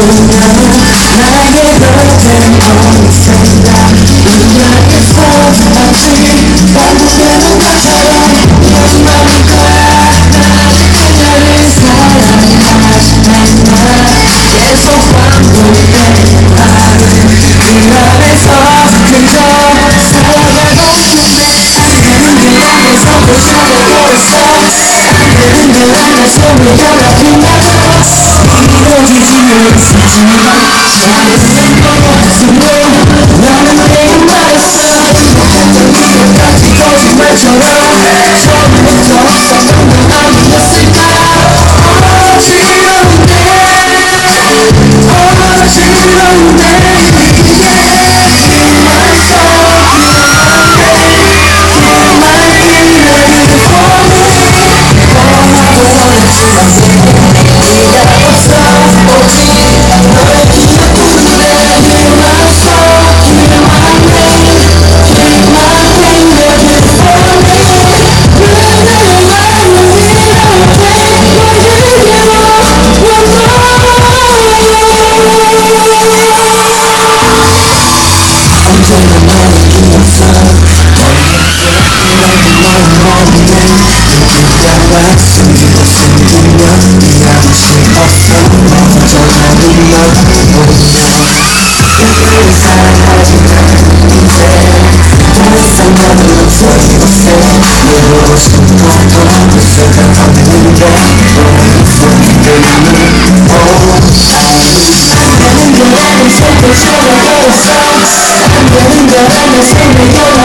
I'm getting good, I'm just